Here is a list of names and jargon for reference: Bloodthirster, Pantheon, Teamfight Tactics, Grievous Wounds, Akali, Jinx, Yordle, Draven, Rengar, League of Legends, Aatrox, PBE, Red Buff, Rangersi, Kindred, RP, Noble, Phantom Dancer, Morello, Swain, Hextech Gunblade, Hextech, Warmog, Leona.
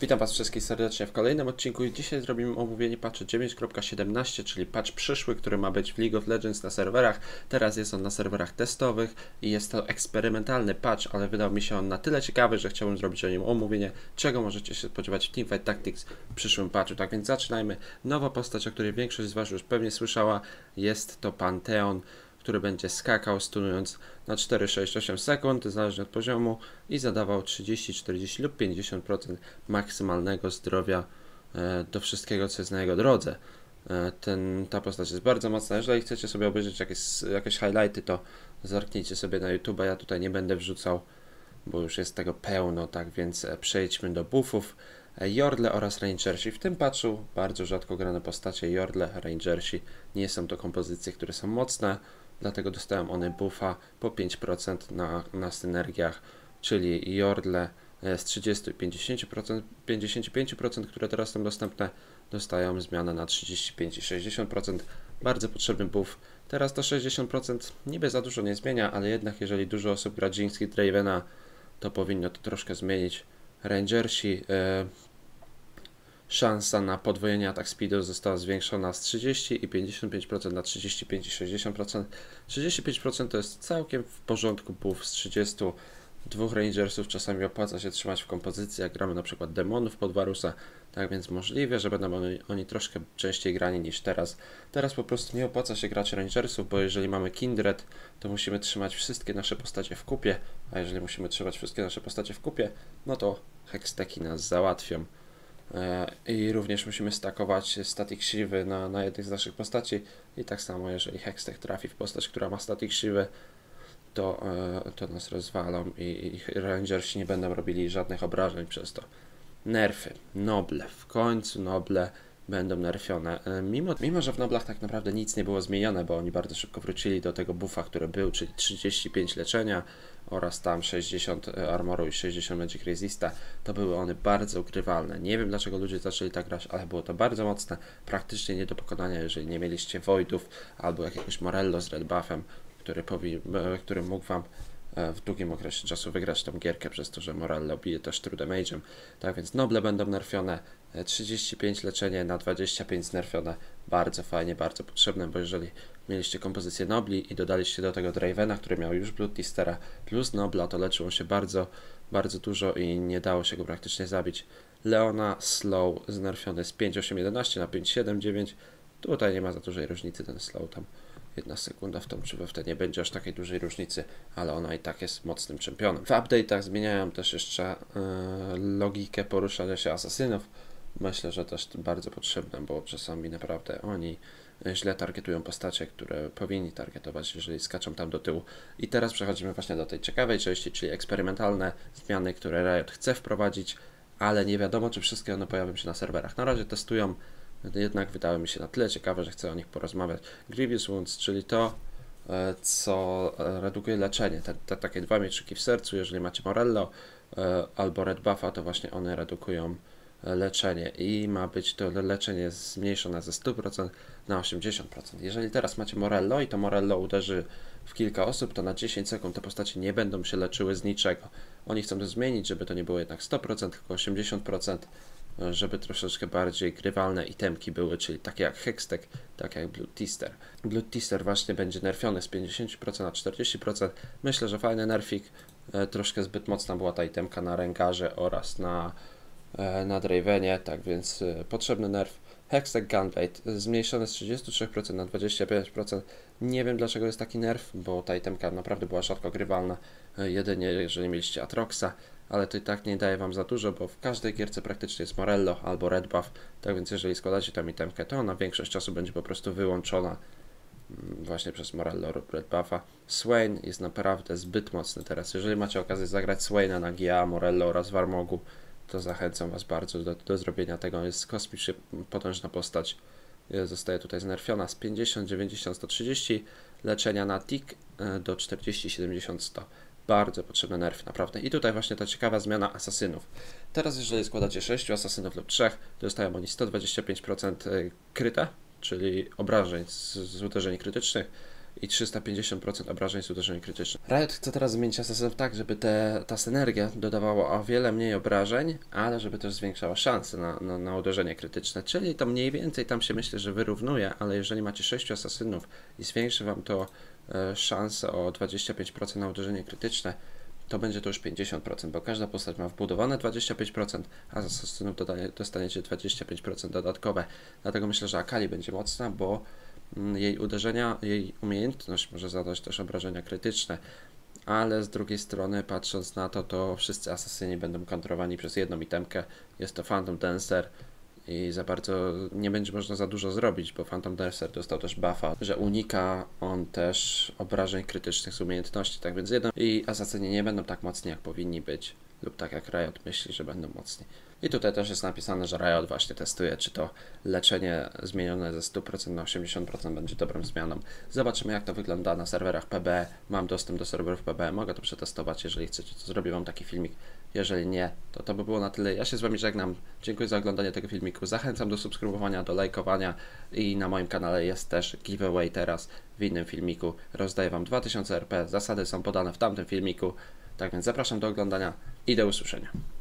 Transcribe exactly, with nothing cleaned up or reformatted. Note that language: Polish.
Witam Was wszystkich serdecznie w kolejnym odcinku i dzisiaj zrobimy omówienie patcha dziewięć kropka siedemnaście, czyli patch przyszły, który ma być w League of Legends na serwerach. Teraz jest on na serwerach testowych i jest to eksperymentalny patch, ale wydał mi się on na tyle ciekawy, że chciałbym zrobić o nim omówienie, czego możecie się spodziewać w Teamfight Tactics w przyszłym patchu. Tak więc zaczynajmy. Nowa postać, o której większość z Was już pewnie słyszała, jest to Pantheon, który będzie skakał, stunując na cztery, sześć, osiem sekund, zależnie od poziomu, i zadawał trzydzieści, czterdzieści lub pięćdziesiąt procent maksymalnego zdrowia e, do wszystkiego, co jest na jego drodze. E, ten, ta postać jest bardzo mocna. Jeżeli chcecie sobie obejrzeć jakieś, jakieś highlighty, to zerknijcie sobie na YouTube. Ja tutaj nie będę wrzucał, bo już jest tego pełno, tak więc przejdźmy do buffów. Yordle oraz Rangersi. W tym patchu bardzo rzadko grane postacie. Yordle, Rangersi nie są to kompozycje, które są mocne, dlatego dostałem one buffa po pięć procent na, na synergiach, czyli Yordle z trzydzieści do pięćdziesięciu procent, pięćdziesiąt pięć procent, które teraz są dostępne, dostają zmianę na trzydzieści pięć i sześćdziesiąt procent. Bardzo potrzebny buff. Teraz to sześćdziesiąt procent niby za dużo nie zmienia, ale jednak jeżeli dużo osób gra Jinx i Dravena, to powinno to troszkę zmienić. Rangersi yy, szansa na podwojenie atak speedu została zwiększona z trzydzieści i pięćdziesiąt pięć procent na trzydzieści pięć i sześćdziesiąt procent. trzydzieści pięć procent to jest całkiem w porządku buff z trzydziestu. Dwóch Rangersów czasami opłaca się trzymać w kompozycji, jak gramy na przykład demonów pod Warusa, tak więc możliwe, że będą oni, oni troszkę częściej grani niż teraz. Teraz po prostu nie opłaca się grać Rangersów, bo jeżeli mamy Kindred, to musimy trzymać wszystkie nasze postacie w kupie, a jeżeli musimy trzymać wszystkie nasze postacie w kupie, no to Hexteki nas załatwią. I również musimy stakować Static Shivy na, na jednych z naszych postaci i tak samo jeżeli Hextech trafi w postać, która ma Static Shivy, to, to nas rozwalą i, i Rangersi nie będą robili żadnych obrażeń przez to. Nerfy. Noble. W końcu Noble będą nerfione. Mimo, mimo, że w Noblach tak naprawdę nic nie było zmienione, bo oni bardzo szybko wrócili do tego buffa, który był, czyli trzydzieści pięć leczenia oraz tam sześćdziesiąt armoru i sześćdziesiąt magic resista, to były one bardzo ukrywalne. Nie wiem dlaczego ludzie zaczęli tak grać, ale było to bardzo mocne, praktycznie nie do pokonania, jeżeli nie mieliście Voidów albo jakiegoś Morello z Red Buffem, który, powi, który mógł Wam w długim okresie czasu wygrać tą gierkę przez to, że Morello bije też true damage'em. Tak więc Noble będą nerfione, trzydzieści pięć leczenie na dwadzieścia pięć znerfione, bardzo fajnie, bardzo potrzebne, bo jeżeli mieliście kompozycję Nobli i dodaliście do tego Dravena, który miał już Bloodthirstera plus Nobla, to leczyło się bardzo, bardzo dużo i nie dało się go praktycznie zabić. Leona slow znerfiony z pięć osiem jedenaście na pięć siedem dziewięć, tutaj nie ma za dużej różnicy, ten slow tam jedna sekunda w tą czy we w tej nie będzie aż takiej dużej różnicy, ale ona i tak jest mocnym czempionem. W update'ach zmieniają też jeszcze yy, logikę poruszania się asasynów. Myślę, że też bardzo potrzebne, bo czasami naprawdę oni źle targetują postacie, które powinni targetować, jeżeli skaczą tam do tyłu. I teraz przechodzimy właśnie do tej ciekawej części, czyli eksperymentalne zmiany, które Riot chce wprowadzić, ale nie wiadomo, czy wszystkie one pojawią się na serwerach. Na razie testują, jednak wydały mi się na tyle ciekawe, że chcę o nich porozmawiać. Grievous Wounds, czyli to, co redukuje leczenie. Te, te takie dwa mieczyki w sercu, jeżeli macie Morello albo Red Buffa, to właśnie one redukują leczenie i ma być to leczenie zmniejszone ze stu procent na osiemdziesiąt procent. Jeżeli teraz macie Morello i to Morello uderzy w kilka osób, to na dziesięć sekund te postacie nie będą się leczyły z niczego. Oni chcą to zmienić, żeby to nie było jednak sto procent, tylko osiemdziesiąt procent, żeby troszeczkę bardziej grywalne itemki były, czyli takie jak Hextech, tak jak Bloodthirster. Bloodthirster właśnie będzie nerfiony z pięćdziesiąt procent na czterdzieści procent. Myślę, że fajny nerfik. Troszkę zbyt mocna była ta itemka na Rengarze oraz na na Dravenie, tak więc y, potrzebny nerf. Hextech Gunblade zmniejszony z trzydzieści trzy procent na dwadzieścia pięć procent. Nie wiem dlaczego jest taki nerf, bo ta itemka naprawdę była rzadko grywalna, y, jedynie jeżeli mieliście Aatroxa, ale to i tak nie daje Wam za dużo, bo w każdej gierce praktycznie jest Morello albo Red Buff, tak więc jeżeli składacie tam itemkę, to ona większość czasu będzie po prostu wyłączona właśnie przez Morello lub Red Buffa. Swain jest naprawdę zbyt mocny teraz. Jeżeli macie okazję zagrać Swaina na G A, Morello oraz Warmogu, to zachęcam Was bardzo do, do zrobienia tego. Jest kosmicznie potężna postać. Zostaje tutaj znerfiona z pięćdziesiąt, dziewięćdziesiąt, sto trzydzieści leczenia na tick do czterdzieści, siedemdziesiąt, sto. Bardzo potrzebny nerf, naprawdę. I tutaj właśnie ta ciekawa zmiana asasynów. Teraz jeżeli składacie sześciu asasynów lub trzech, dostają oni sto dwadzieścia pięć procent kryta, czyli obrażeń z, z uderzeń krytycznych i trzysta pięćdziesiąt procent obrażeń z uderzeń krytycznych. Riot chce teraz zmienić asasem tak, żeby te, ta synergia dodawała o wiele mniej obrażeń, ale żeby też zwiększała szanse na, na, na uderzenie krytyczne, czyli to mniej więcej tam się myślę, że wyrównuje, ale jeżeli macie sześciu asasynów i zwiększy wam to e, szanse o dwadzieścia pięć procent na uderzenie krytyczne, to będzie to już pięćdziesiąt procent, bo każda postać ma wbudowane dwadzieścia pięć procent, a z asasynów dostaniecie dwadzieścia pięć procent dodatkowe. Dlatego myślę, że Akali będzie mocna, bo jej uderzenia, jej umiejętność może zadać też obrażenia krytyczne, ale z drugiej strony patrząc na to, to wszyscy asasyni będą kontrowani przez jedną itemkę, jest to Phantom Dancer i za bardzo nie będzie można za dużo zrobić, bo Phantom Dancer dostał też buffa, że unika on też obrażeń krytycznych z umiejętności, tak więc jedno i asasyni nie będą tak mocni jak powinni być lub tak jak Riot myśli, że będą mocni. I tutaj też jest napisane, że Riot właśnie testuje, czy to leczenie zmienione ze stu procent na osiemdziesiąt procent będzie dobrą zmianą. Zobaczymy, jak to wygląda na serwerach P B E. Mam dostęp do serwerów P B E, mogę to przetestować, jeżeli chcecie, to zrobię wam taki filmik. Jeżeli nie, to to by było na tyle. Ja się z wami żegnam. Dziękuję za oglądanie tego filmiku. Zachęcam do subskrybowania, do lajkowania i na moim kanale jest też giveaway teraz w innym filmiku. Rozdaję wam dwa tysiące R P. Zasady są podane w tamtym filmiku. Tak więc zapraszam do oglądania i do usłyszenia.